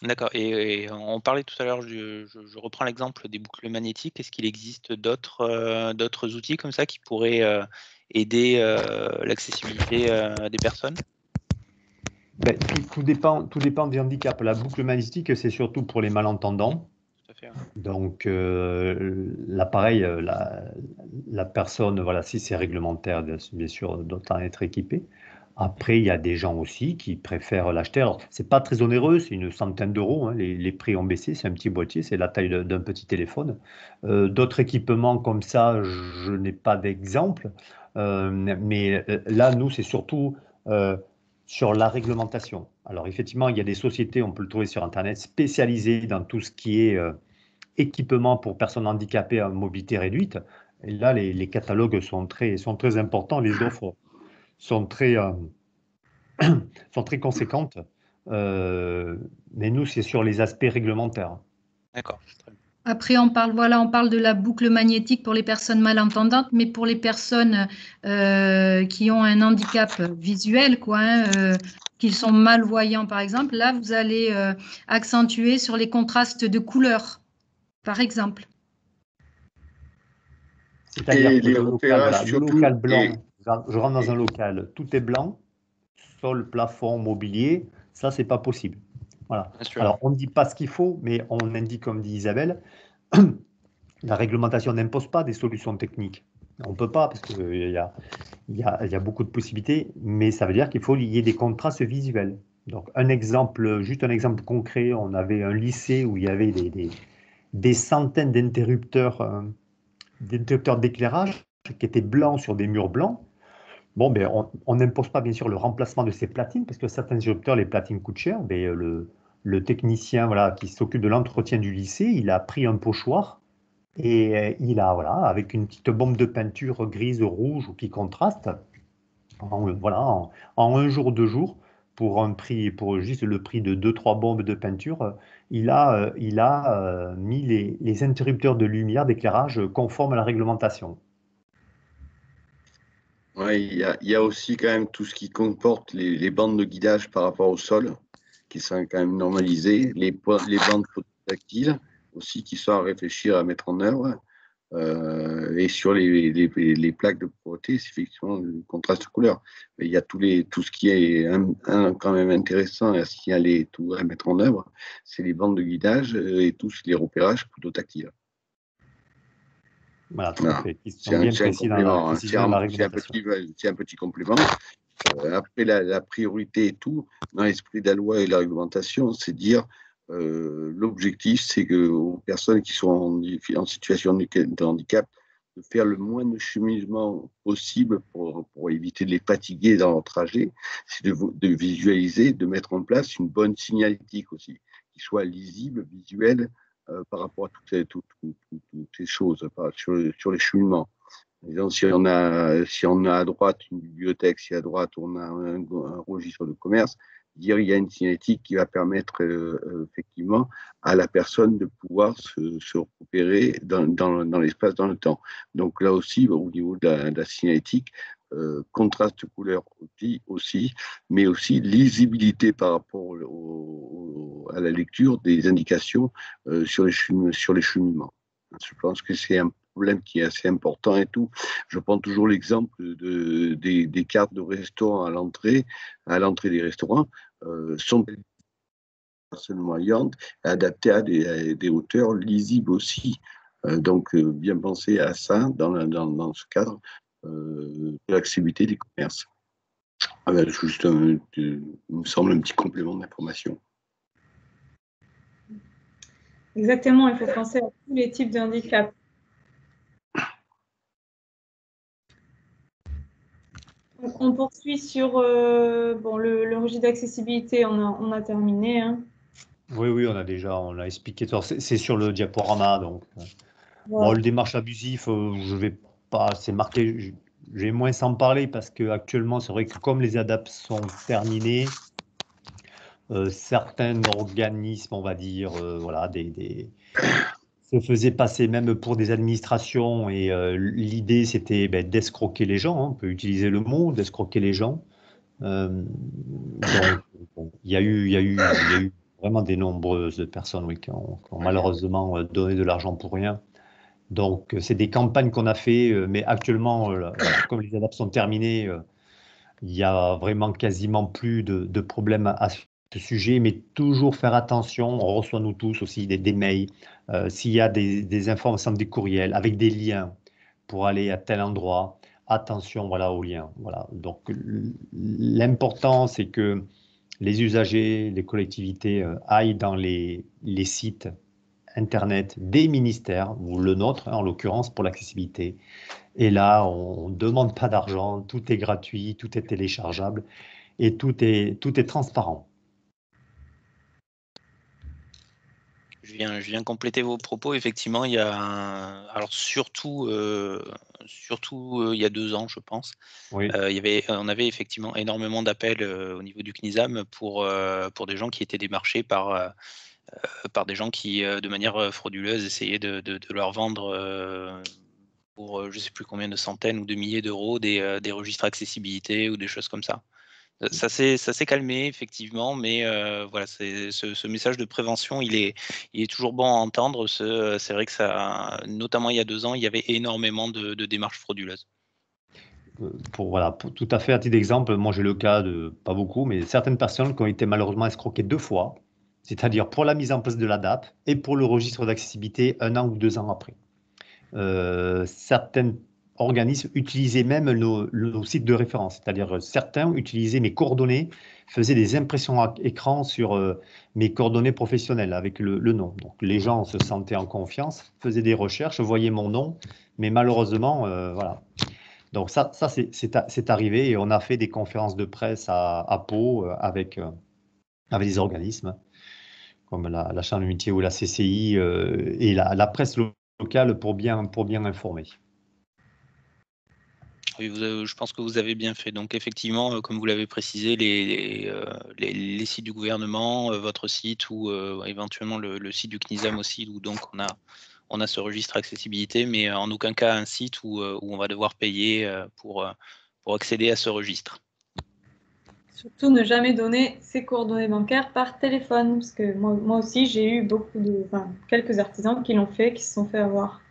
D'accord. Et on parlait tout à l'heure, je reprends l'exemple des boucles magnétiques. Est-ce qu'il existe d'autres outils comme ça qui pourraient aider l'accessibilité des personnes? Ben, tout dépend des handicaps. La boucle magnétique, c'est surtout pour les malentendants. Donc, l'appareil, la personne, voilà, si c'est réglementaire, bien sûr, doit en être équipée. Après, il y a des gens aussi qui préfèrent l'acheter. Alors, ce n'est pas très onéreux, c'est une centaine d'euros. Hein. Les prix ont baissé, c'est un petit boîtier, c'est la taille d'un petit téléphone. D'autres équipements comme ça, je n'ai pas d'exemple. Mais là, nous, c'est surtout sur la réglementation. Alors, effectivement, il y a des sociétés, on peut le trouver sur Internet, spécialisées dans tout ce qui est équipement pour personnes handicapées à mobilité réduite. Et là, les catalogues sont très importants, les offres sont très conséquentes. Mais nous, c'est sur les aspects réglementaires. D'accord. Après, on parle de la boucle magnétique pour les personnes malentendantes, mais pour les personnes qui ont un handicap visuel, quoi, hein, qu'ils sont malvoyants, par exemple, là, vous allez accentuer sur les contrastes de couleurs, par exemple. C'est-à-dire les repérages sur local blanc. Je rentre dans un local, tout est blanc, sol, plafond, mobilier, ça, c'est pas possible. Voilà. Alors, on ne dit pas ce qu'il faut, mais on indique, comme dit Isabelle, la réglementation n'impose pas des solutions techniques. On ne peut pas, parce qu'il y a beaucoup de possibilités, mais ça veut dire qu'il faut lier des contrastes visuels. Donc, juste un exemple concret, on avait un lycée où il y avait des centaines d'interrupteurs d'éclairage qui étaient blancs sur des murs blancs. Bon, ben, on n'impose pas, bien sûr, le remplacement de ces platines, parce que certains interrupteurs, les platines coûtent cher. Mais le technicien, voilà, qui s'occupe de l'entretien du lycée, il a pris un pochoir et il a, voilà, avec une petite bombe de peinture grise, rouge ou qui contraste, en un jour, 2 jours, pour un prix, pour juste le prix de 2-3 bombes de peinture, il a mis les interrupteurs de lumière, d'éclairage conformes à la réglementation. Oui, il y a aussi quand même tout ce qui comporte les bandes de guidage par rapport au sol, qui sont quand même normalisées, les bandes tactiles aussi qui sont à réfléchir, à mettre en œuvre, et sur les plaques de pauvreté, c'est effectivement le contraste de couleur. Mais il y a tout ce qui est quand même intéressant à signaler, tout à mettre en œuvre, c'est les bandes de guidage et tous les repérages podotactiles. Voilà, c'est un petit complément. Après, la priorité et tout, dans l'esprit de la loi et de la réglementation, c'est dire l'objectif, c'est que aux personnes qui sont en situation de handicap, de faire le moins de cheminement possible pour éviter de les fatiguer dans leur trajet, c'est de visualiser, de mettre en place une bonne signalétique aussi, qui soit lisible, visuelle, par rapport à toutes ces choses, sur les cheminements. Si on a à droite une bibliothèque, si à droite on a un registre de commerce, dire il y a une cinétique qui va permettre effectivement à la personne de pouvoir se repérer dans l'espace, dans le temps. Donc là aussi, au niveau de la cinétique, contraste couleur aussi, mais aussi lisibilité par rapport à la lecture des indications sur les cheminements. Je pense que c'est un problème qui est assez important et tout. Je prends toujours l'exemple des cartes de restaurants à l'entrée des restaurants, sont seulement voyantes, adaptées à des hauteurs lisibles aussi. Donc, bien penser à ça dans ce cadre de l'activité des commerces. Alors, juste, il me semble, un petit complément d'information. Exactement, il faut penser à tous les types de handicaps. On poursuit sur le registre d'accessibilité, on a terminé. Hein. Oui, on a expliqué. C'est sur le diaporama. Donc. Voilà. Bon, le démarche abusif, je vais pas, c'est marqué, j'ai moins s'en parler parce qu'actuellement, c'est vrai que comme les ADAP sont terminés, certains organismes, on va dire, se faisaient passer même pour des administrations, et l'idée c'était d'escroquer les gens, on peut utiliser le mot, d'escroquer les gens. Il y a eu vraiment des nombreuses personnes qui ont malheureusement donné de l'argent pour rien. Donc c'est des campagnes qu'on a fait, mais actuellement, comme les ADAP sont terminés, il y a vraiment quasiment plus de problèmes à sujet, mais toujours faire attention. On reçoit, nous tous aussi, des mails, s'il y a des informations, des courriels avec des liens pour aller à tel endroit, attention aux liens. Voilà. Donc l'important, c'est que les usagers, les collectivités aillent dans les sites internet des ministères, ou le nôtre en l'occurrence pour l'accessibilité, et là on ne demande pas d'argent, tout est gratuit, tout est téléchargeable et tout est transparent. Je viens compléter vos propos. Effectivement, il y a surtout il y a 2 ans, je pense, oui. on avait effectivement énormément d'appels au niveau du CNISAM pour des gens qui étaient démarchés par des gens qui, de manière frauduleuse, essayaient de leur vendre pour je ne sais plus combien de centaines ou de milliers d'euros des registres accessibilité ou des choses comme ça. Ça s'est calmé, effectivement, mais ce message de prévention, il est toujours bon à entendre. C'est vrai que ça, notamment il y a 2 ans, il y avait énormément de démarches frauduleuses. Tout à fait, à titre d'exemple, moi j'ai le cas de, pas beaucoup, mais certaines personnes qui ont été malheureusement escroquées 2 fois, c'est-à-dire pour la mise en place de l'ADAP et pour le registre d'accessibilité 1 an ou 2 ans après. Certaines organismes utilisaient même nos sites de référence, c'est-à-dire certains utilisaient mes coordonnées, faisaient des impressions à écran sur mes coordonnées professionnelles avec le nom. Donc les gens se sentaient en confiance, faisaient des recherches, voyaient mon nom, mais malheureusement, voilà. Donc ça c'est arrivé, et on a fait des conférences de presse à Pau avec les organismes comme la Chambre régionale de métiers ou la CCI et la presse locale pour bien informer. Oui, je pense que vous avez bien fait. Donc effectivement, comme vous l'avez précisé, les sites du gouvernement, votre site ou éventuellement le site du CNISAM aussi, où donc on a ce registre accessibilité, mais en aucun cas un site où on va devoir payer pour accéder à ce registre. Surtout ne jamais donner ses coordonnées bancaires par téléphone, parce que moi aussi j'ai eu quelques artisans qui l'ont fait, qui se sont fait avoir.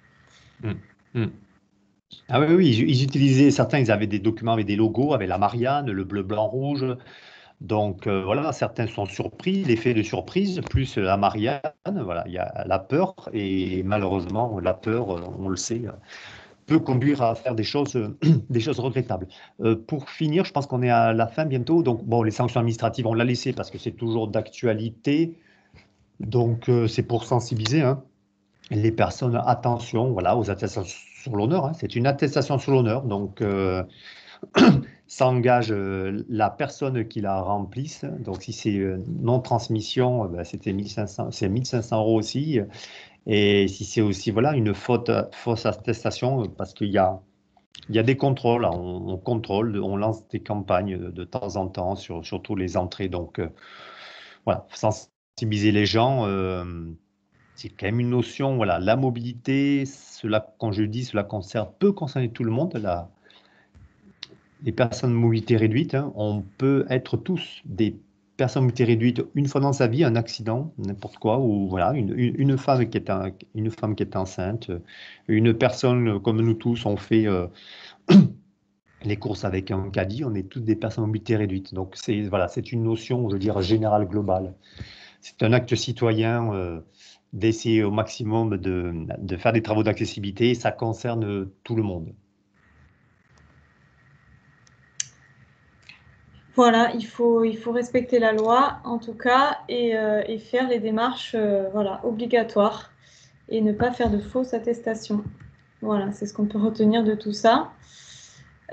Ah oui, ils utilisaient, certains, ils avaient des documents avec des logos, avec la Marianne, le bleu, blanc, rouge. Donc certains sont surpris, l'effet de surprise, plus la Marianne, il y a la peur, et malheureusement, la peur, on le sait, peut conduire à faire des choses regrettables. Pour finir, je pense qu'on est à la fin bientôt, donc les sanctions administratives, on l'a laissé parce que c'est toujours d'actualité, donc c'est pour sensibiliser, hein, les personnes, attention, aux attestations sur l'honneur, hein. C'est une attestation sur l'honneur, donc ça engage la personne qui la remplisse. Donc si c'est non-transmission, c'était 1 500 euros aussi. Et si c'est aussi une fausse attestation, parce qu'il y a Il y a des contrôles, on contrôle, on lance des campagnes de temps en temps sur tous les entrées. Donc, voilà, sensibiliser les gens, c'est quand même une notion. Voilà, la mobilité, cela, quand je dis cela peut concerner tout le monde. Les personnes de mobilité réduite, hein, on peut être tous des personnes de mobilité réduite une fois dans sa vie, un accident, n'importe quoi, ou voilà, une femme qui est enceinte, une personne comme nous tous, on fait les courses avec un caddie, on est toutes des personnes de mobilité réduite. Donc c'est voilà, c'est une notion, je veux dire, générale, globale. C'est un acte citoyen d'essayer au maximum de faire des travaux d'accessibilité, ça concerne tout le monde. Voilà, il faut respecter la loi, en tout cas, et faire les démarches voilà, obligatoires et ne pas faire de fausses attestations. Voilà, c'est ce qu'on peut retenir de tout ça.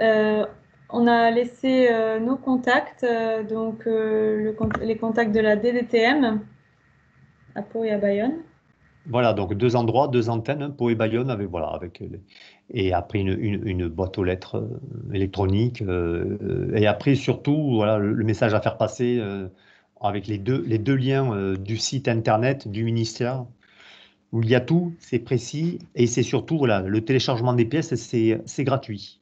On a laissé nos contacts, donc les contacts de la DDTM à Pau et à Bayonne. Voilà, donc deux endroits, deux antennes, hein, Pau et Bayonne, avec, voilà, et après une boîte aux lettres électronique. Et après, surtout, voilà, le message à faire passer avec les deux liens du site internet du ministère, où il y a tout, c'est précis, et c'est surtout voilà, le téléchargement des pièces, c'est gratuit.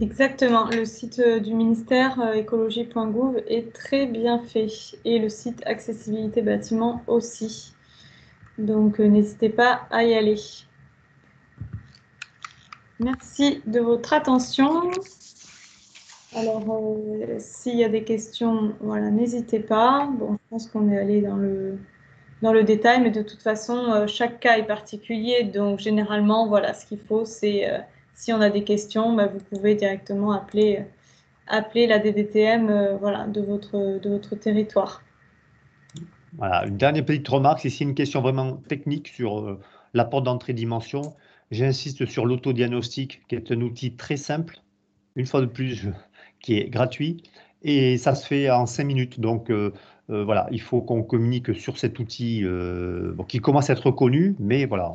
Exactement, le site du ministère, écologie.gouv, est très bien fait, et le site accessibilité bâtiment aussi. Donc, n'hésitez pas à y aller. Merci de votre attention. Alors, s'il y a des questions, voilà, n'hésitez pas. Bon, je pense qu'on est allé dans le détail, mais de toute façon, chaque cas est particulier. Donc, généralement, voilà, ce qu'il faut, c'est, si on a des questions, bah, vous pouvez directement appeler la DDTM voilà, de votre territoire. Voilà, une dernière petite remarque, c'est une question vraiment technique sur la porte d'entrée dimension. J'insiste sur l'autodiagnostic, qui est un outil très simple, une fois de plus, qui est gratuit, et ça se fait en 5 minutes. Donc, voilà, il faut qu'on communique sur cet outil qui commence à être reconnu, mais voilà,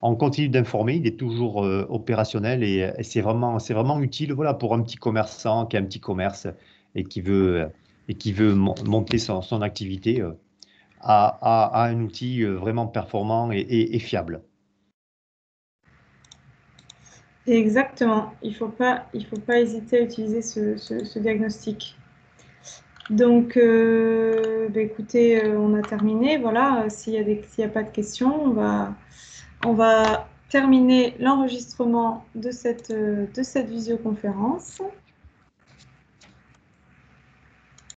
on continue d'informer, il est toujours opérationnel et c'est vraiment utile voilà, pour un petit commerçant qui a un petit commerce et qui veut... monter son activité à un outil vraiment performant et fiable. Exactement, il faut pas hésiter à utiliser ce diagnostic. Donc, bah écoutez, on a terminé. Voilà, s'il y a pas de questions, on va terminer l'enregistrement de cette visioconférence.